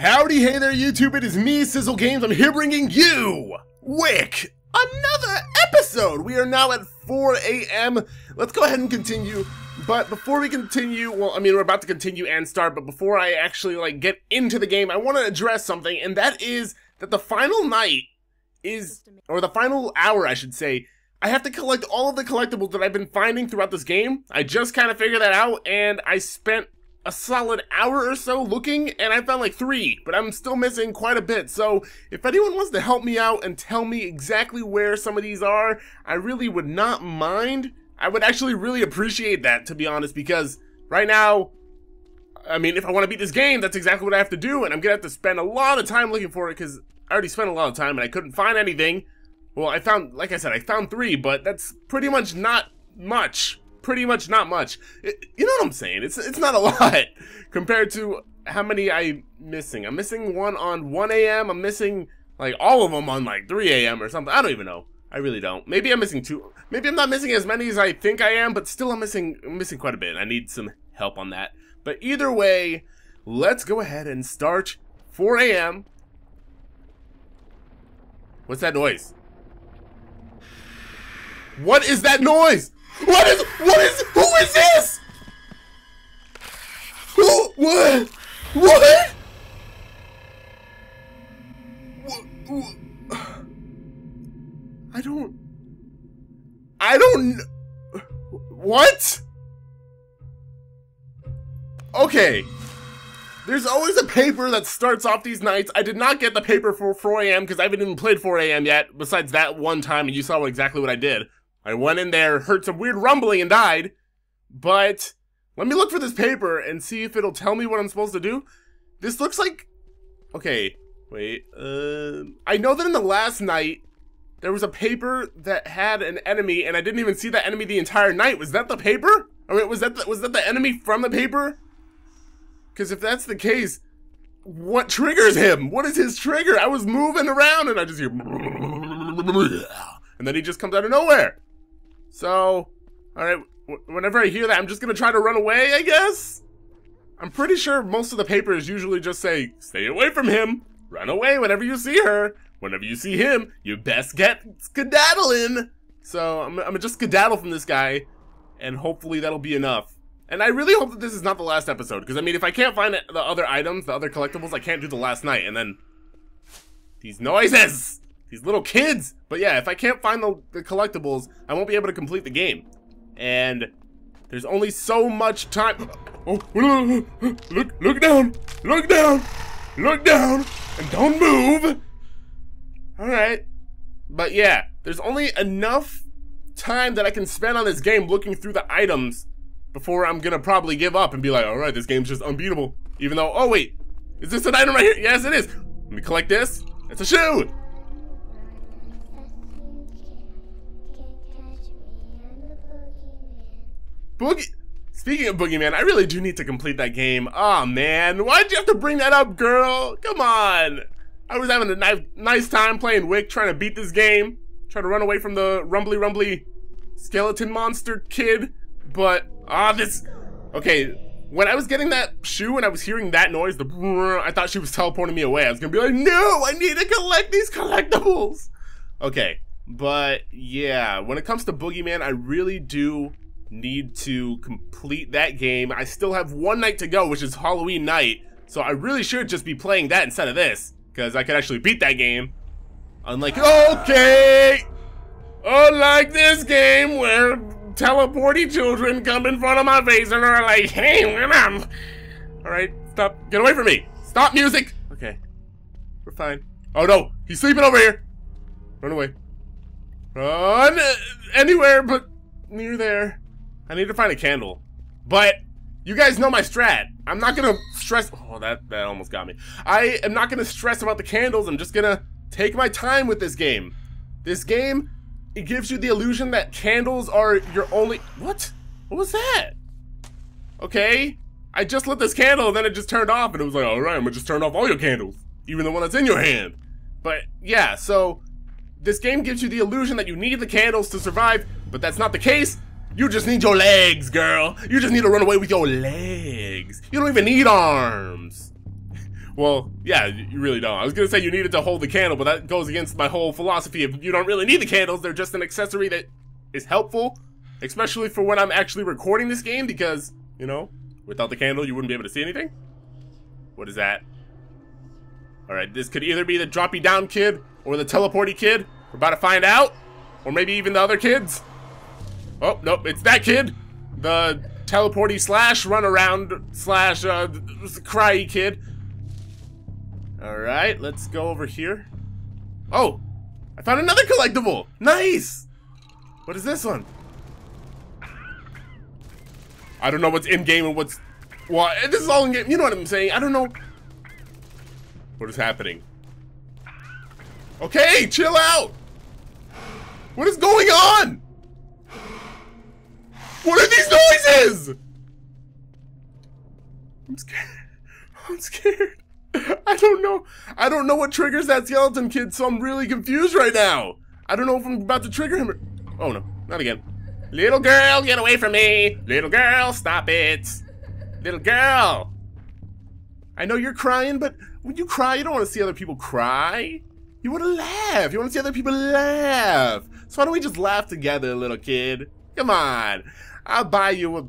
Howdy, hey there YouTube, it is me, Sizzle Games. I'm here bringing you, Wick, another episode. We are now at 4 a.m. Let's go ahead and continue, but before we continue, well, I mean, we're about to continue and start, but before I actually, like, get into the game, I want to address something, and that is that the final night is, or the final hour, I should say, I have to collect all of the collectibles that I've been finding throughout this game. I just kind of figured that out, and I spent a solid hour or so looking, and I found like 3, but I'm still missing quite a bit. So if anyone wants to help me out and tell me exactly where some of these are, I really would not mind. I would actually really appreciate that, to be honest, because right now, I mean, if I want to beat this game, that's exactly what I have to do, and I'm gonna have to spend a lot of time looking for it because I already spent a lot of time and I couldn't find anything. Well, I found, like I said, I found 3, but that's pretty much not much. You know what I'm saying? It's not a lot compared to how many I'm missing. I'm missing one on 1 a.m. I'm missing like all of them on like 3 a.m. or something. I don't even know. I really don't. Maybe I'm missing 2. Maybe I'm not missing as many as I think I am, but still I'm missing quite a bit. I need some help on that. But either way, let's go ahead and start 4 a.m. What's that noise? What is that noise? Who is this? What? What? Okay. There's always a paper that starts off these nights. I did not get the paper for 4 a.m. because I haven't even played 4 a.m. yet, besides that one time, and you saw exactly what I did. I went in there, heard some weird rumbling, and died. But let me look for this paper and see if it'll tell me what I'm supposed to do. This looks like... Okay, wait. I know that in the last night, there was a paper that had an enemy, and I didn't even see that enemy the entire night. Was that the paper? I mean, was that the enemy from the paper? Because if that's the case, what triggers him? What is his trigger? I was moving around, and I just hear... And then he just comes out of nowhere. So, alright, whenever I hear that, I'm just gonna try to run away, I guess? I'm pretty sure most of the papers usually just say, stay away from him, run away whenever you see her, whenever you see him, you best get skedaddling. So, I'm gonna just skedaddle from this guy, and hopefully that'll be enough. And I really hope that this is not the last episode, because I mean, if I can't find the other items, the other collectibles, I can't do the last night, and then... These noises! These little kids! But yeah, if I can't find the collectibles, I won't be able to complete the game. And there's only so much time. Oh, look down! Look down! Look down! And don't move! Alright. But yeah, there's only enough time that I can spend on this game looking through the items before I'm gonna probably give up and be like, alright, this game's just unbeatable. Even though, oh wait, is this an item right here? Yes, it is! Let me collect this. It's a shoe! Speaking of Boogeyman, I really do need to complete that game. Aw, man, why'd you have to bring that up, girl? Come on. I was having a nice time playing Wick, trying to beat this game, trying to run away from the rumbly skeleton monster kid, but, this... Okay, when I was getting that shoe and I was hearing that noise, I thought she was teleporting me away. I was gonna be like, no, I need to collect these collectibles. Okay, but yeah, when it comes to Boogeyman, I really do... need to complete that game. I still have one night to go, which is Halloween night, so I really should just be playing that instead of this, because I could actually beat that game. Unlike, okay! Unlike this game where teleporty children come in front of my face and are like, hey, mom! Alright, stop. Get away from me! Stop music! Okay. We're fine. Oh no! He's sleeping over here! Run away. Run! Anywhere but near there. I need to find a candle, but you guys know my strat. I'm not gonna stress, oh, that almost got me. I am not gonna stress about the candles. I'm just gonna take my time with this game. This game, it gives you the illusion that candles are your only, what? What was that? Okay, I just lit this candle and then it just turned off and it was like, all right, I'm gonna just turn off all your candles, even the one that's in your hand. But yeah, so this game gives you the illusion that you need the candles to survive, but that's not the case. You just need your legs, girl. You just need to run away with your legs. You don't even need arms. Well, yeah, you really don't. I was gonna say you needed to hold the candle, but that goes against my whole philosophy of you don't really need the candles. They're just an accessory that is helpful, especially for when I'm actually recording this game, because, you know, without the candle, you wouldn't be able to see anything. What is that? Alright, this could either be the droppy down kid or the teleporty kid. We're about to find out. Or maybe even the other kids. Oh, nope, it's that kid. The teleporty slash run around slash cry kid. Alright, let's go over here. Oh, I found another collectible. Nice. What is this one? I don't know what's in game and what's... Well, this is all in game. You know what I'm saying? I don't know what is happening. Okay, chill out. What is going on? What are these noises? I'm scared. I'm scared. I don't know. I don't know what triggers that skeleton kid, so I'm really confused right now. I don't know if I'm about to trigger him or... Oh no, not again. Little girl, get away from me. Little girl, stop it. Little girl. I know you're crying, but when you cry, you don't want to see other people cry. You want to laugh. You want to see other people laugh. So why don't we just laugh together, little kid? Come on. I'll buy you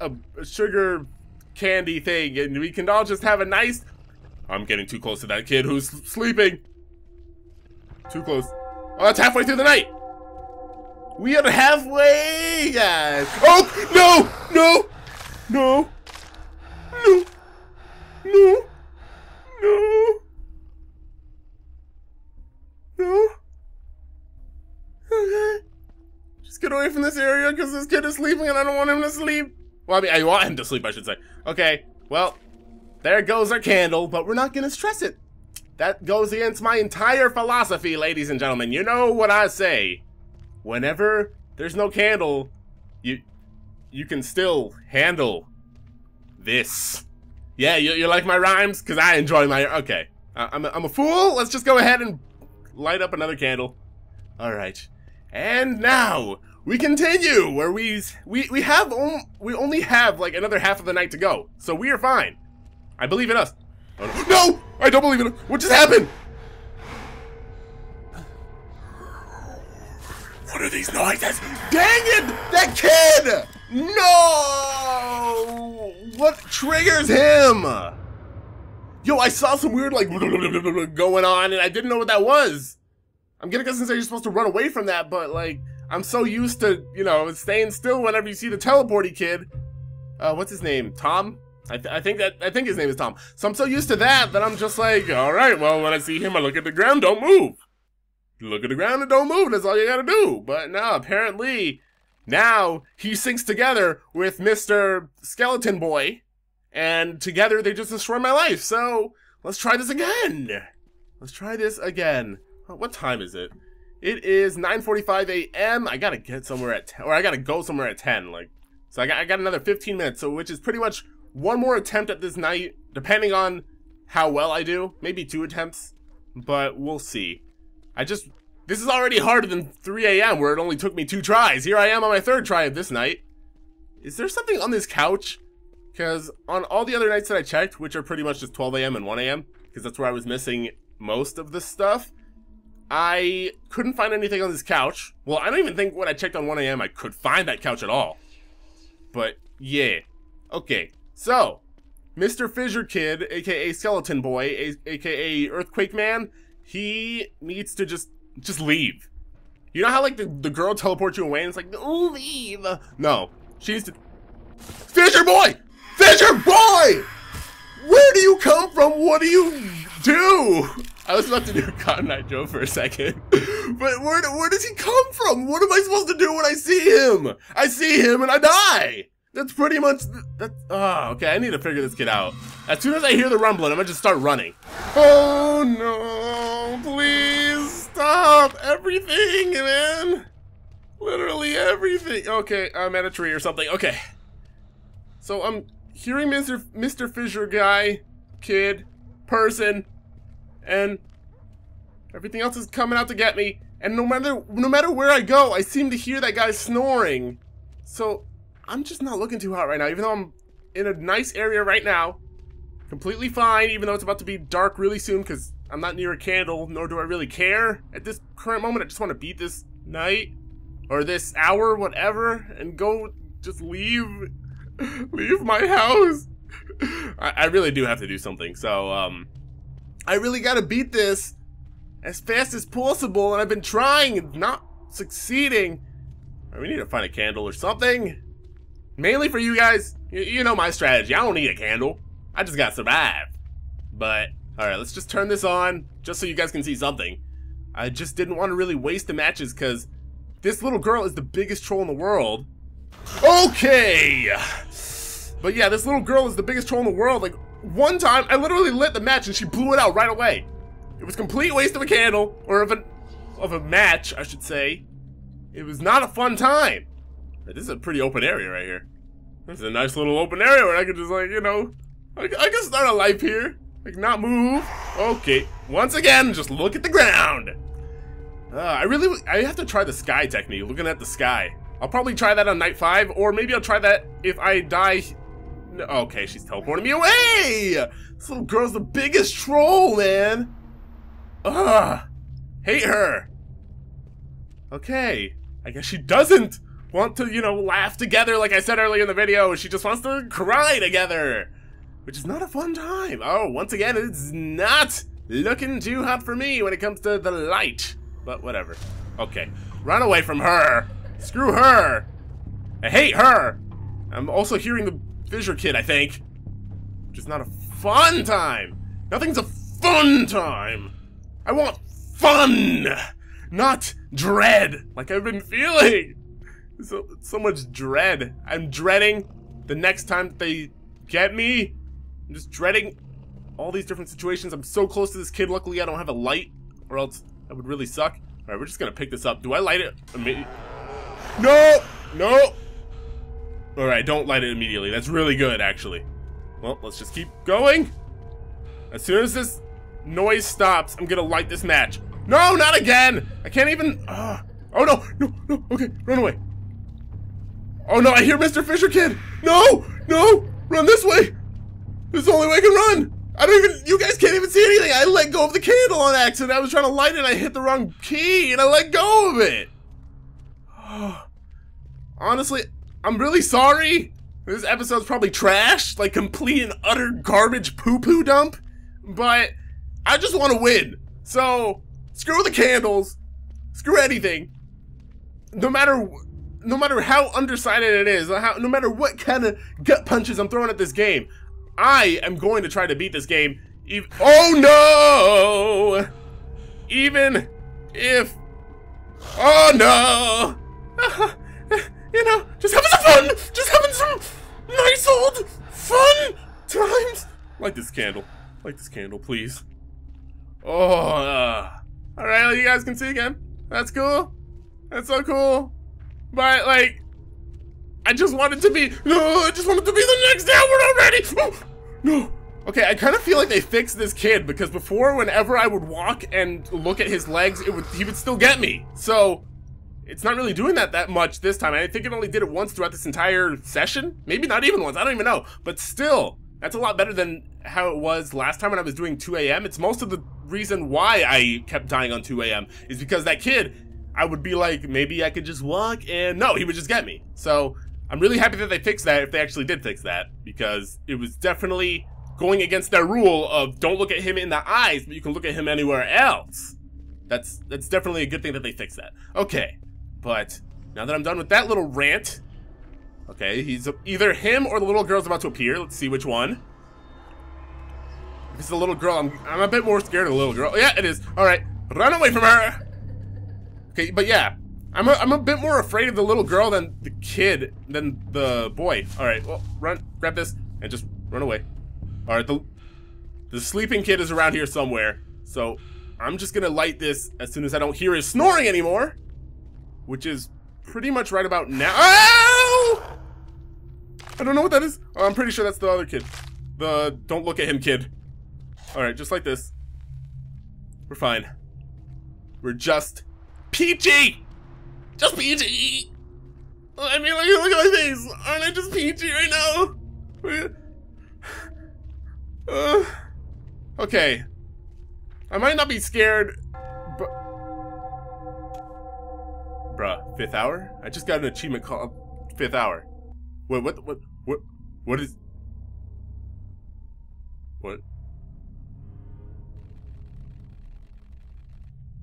a sugar... candy thing, and we can all just have a nice... I'm getting too close to that kid who's sleeping. Too close. Oh, that's halfway through the night. We are halfway, guys. Oh, no, no, no, no, no, no, no. Okay. Just get away from this area because this kid is sleeping and I don't want him to sleep. Well, I mean, I want him to sleep, I should say. Okay, well, there goes our candle, but we're not going to stress it. That goes against my entire philosophy, ladies and gentlemen. You know what I say. Whenever there's no candle, you can still handle this. Yeah, you like my rhymes? Because I enjoy my... Okay, I'm a fool. Let's just go ahead and light up another candle. All right, and now... We continue where we only have like another half of the night to go, so we are fine. I believe in us. Oh, no. No, I don't believe in us. What just happened? What are these noises? Dang it! That kid! No! What triggers him? Yo, I saw some weird like going on, and I didn't know what that was. I'm gonna guess you're supposed to run away from that, but like. I'm so used to, you know, staying still whenever you see the teleporty kid. What's his name? Tom? I think his name is Tom. So I'm so used to that that I'm just like, all right, well, when I see him, I look at the ground, don't move. You look at the ground and don't move. That's all you gotta do. But no, apparently now he sinks together with Mr. Skeleton Boy, and together they just destroy my life. So let's try this again. Let's try this again. What time is it? It is 9:45 a.m. I gotta get somewhere at 10, or I gotta go somewhere at 10. Like, so I got another 15 minutes, so which is pretty much one more attempt at this night, depending on how well I do. Maybe 2 attempts, but we'll see. This is already harder than 3 a.m. where it only took me 2 tries. Here I am on my 3rd try of this night. Is there something on this couch? Because on all the other nights that I checked, which are pretty much just 12 a.m. and 1 a.m., because that's where I was missing most of the stuff. I couldn't find anything on this couch. Well, I don't even think when I checked on 1 a.m. I could find that couch at all. But, yeah. Okay, so, Mr. Fissure Kid, a.k.a. Skeleton Boy, a.k.a. Earthquake Man, he needs to just leave. You know how, like, the girl teleports you away and it's like, oh, leave. No, she needs to... Fissure Boy! Fissure Boy! Where do you come from? What do you do? I was about to do Cotton Eye Joe for a second, but where does he come from? What am I supposed to do when I see him? I see him and I die. That's pretty much that. Oh, okay. I need to figure this kid out. As soon as I hear the rumbling, I'm gonna just start running. Oh no! Please stop everything, man. Literally everything. Okay, I'm at a tree or something. Okay. So I'm hearing Mr. Fissure guy, kid, person. And everything else is coming out to get me. And no matter where I go, I seem to hear that guy snoring. So I'm just not looking too hot right now, even though I'm in a nice area right now. Completely fine, even though it's about to be dark really soon because I'm not near a candle, nor do I really care. At this current moment, I just want to beat this night, or this hour, whatever, and go just leave my house. I really do have to do something, so I really gotta beat this as fast as possible, and I've been trying and not succeeding. Right, we need to find a candle or something. Mainly for you guys, you know my strategy. I don't need a candle. I just gotta survive. But, alright, let's just turn this on, just so you guys can see something. I just didn't want to really waste the matches, because this little girl is the biggest troll in the world. Okay! But yeah, this little girl is the biggest troll in the world. Like, one time, I literally lit the match and she blew it out right away. It was a complete waste of a candle, or of a match, I should say. It was not a fun time. This is a pretty open area right here. This is a nice little open area where I could just, like, you know, I can start a life here. Like, not move. Okay. Once again, just look at the ground. I have to try the sky technique, looking at the sky. I'll probably try that on night 5, or maybe I'll try that if I die. No, okay, she's teleporting me away. This little girl's the biggest troll, man. Ugh. Hate her. Okay. I guess she doesn't want to, you know, laugh together like I said earlier in the video. She just wants to cry together, which is not a fun time. Oh, once again, it's not looking too hot for me when it comes to the light, but whatever. Okay, run away from her. Screw her. I hate her. I'm also hearing the fissure kid, I think, which is not a fun time. Nothing's a fun time. I want fun, not dread, like I've been feeling. So much dread. I'm dreading the next time that they get me. I'm just dreading all these different situations. I'm so close to this kid. Luckily, I don't have a light, or else that would really suck. All right, we're just gonna pick this up. Do I light it? No, no. All right, don't light it immediately. That's really good, actually. Well, let's just keep going. As soon as this noise stops, I'm gonna light this match. No, not again. I can't even. Oh no, no, no. Okay, run away. Oh no, I hear Mr. Fisher Kid! No! No! Run this way! This is the only way I can run! I don't even- you guys can't even see anything! I let go of the candle on accident! I was trying to light it, I hit the wrong key, and I let go of it! Honestly, I'm really sorry! This episode's probably trash, like complete and utter garbage poo-poo dump, but I just want to win! So, screw the candles! Screw anything! No matter how undersided it is, no matter what kind of gut punches I'm throwing at this game, I am going to try to beat this game. Oh no! Even if... Oh no! You know, just having some fun! Just having some nice old fun times! Light this candle. Light this candle, please. Alright, you guys can see again. That's cool. That's so cool. But, like, I just wanted to be, no, I just wanted to be the next hour already! No! Okay, I kind of feel like they fixed this kid, because before, whenever I would walk and look at his legs, he would still get me. So, it's not really doing that much this time. I think it only did it once throughout this entire session. Maybe not even once, I don't even know. But still, that's a lot better than how it was last time when I was doing 2 a.m. It's most of the reason why I kept dying on 2 a.m. is because that kid... I would be like, maybe I could just walk, and no, he would just get me. So, I'm really happy that they fixed that, if they actually did fix that, because it was definitely going against their rule of don't look at him in the eyes, but you can look at him anywhere else. That's definitely a good thing that they fixed that. Okay, but now that I'm done with that little rant, okay, he's either him or the little girl's about to appear. Let's see which one. If it's the little girl, I'm a bit more scared of the little girl. Yeah, it is. All right, run away from her. Okay, but yeah, I'm a bit more afraid of the little girl than the kid, than the boy. All right, well, run, grab this, and just run away. All right, the sleeping kid is around here somewhere, so I'm just gonna light this as soon as I don't hear his snoring anymore, which is pretty much right about now. Ow! I don't know what that is. Oh, I'm pretty sure that's the other kid. The don't look at him kid. All right, just like this. We're fine. We're just... peachy! Just peachy! I mean, look at my face! Aren't I just peachy right now? Okay. I might not be scared, but... Bruh, 5th hour? I just got an achievement called 5th hour. Wait, what is... What?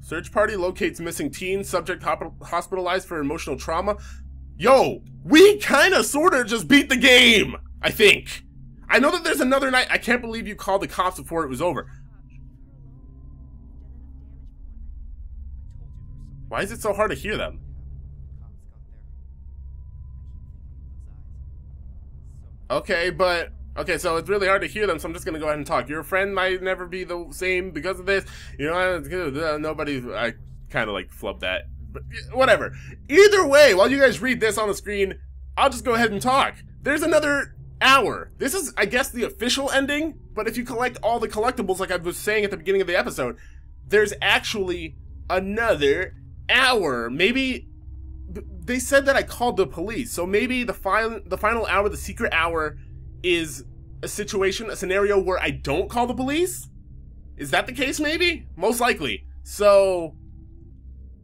Search party locates missing teen, subject hospitalized for emotional trauma. Yo, we kinda sorta just beat the game, I think. I know that there's another night. I can't believe you called the cops before it was over. Why is it so hard to hear them? Okay, but... Okay, so it's really hard to hear them, so I'm just gonna go ahead and talk. Your friend might never be the same because of this. You know, nobody... I kinda, like, flubbed that. But whatever. Either way, while you guys read this on the screen, I'll just go ahead and talk. There's another... hour. This is, I guess, the official ending, but if you collect all the collectibles like I was saying at the beginning of the episode, there's actually another hour. Maybe they said that I called the police, so maybe the final hour, the secret hour, is a situation, a scenario where I don't call the police? Is that the case maybe? Most likely. So,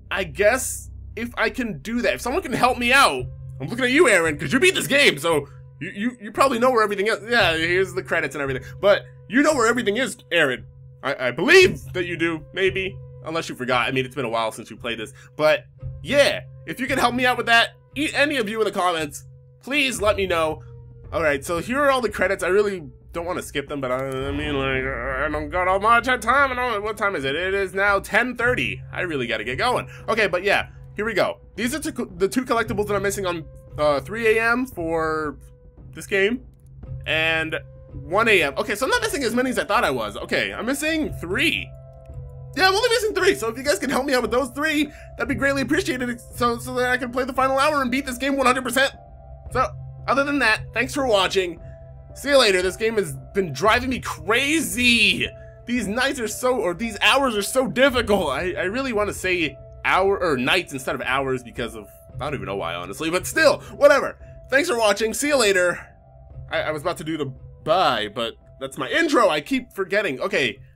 I guess if I can do that, if someone can help me out, I'm looking at you, Aaron, because you beat this game, so... You probably know where everything is. Yeah, here's the credits and everything. But you know where everything is, Aaron. I believe that you do, maybe. Unless you forgot. I mean, it's been a while since you played this. But, yeah. If you can help me out with that, any of you in the comments, please let me know. Alright, so here are all the credits. I really don't want to skip them, but I mean, like, I don't got all much time. What time is it? It is now 10:30. I really gotta get going. Okay, but yeah, here we go. These are the two collectibles that I'm missing on 3 a.m. for... this game, and 1 a.m. Okay, so I'm not missing as many as I thought I was. Okay, I'm missing 3. Yeah, I'm only missing 3, so if you guys can help me out with those 3, that'd be greatly appreciated, so that I can play the final hour and beat this game 100%. So, other than that, thanks for watching. See you later. This game has been driving me crazy. These nights are so, or these hours are so difficult. I really want to say hour, or nights instead of hours because of, I don't even know why, honestly, but still, whatever. Thanks for watching. See you later. I was about to do the bye, but that's my intro. I keep forgetting. Okay.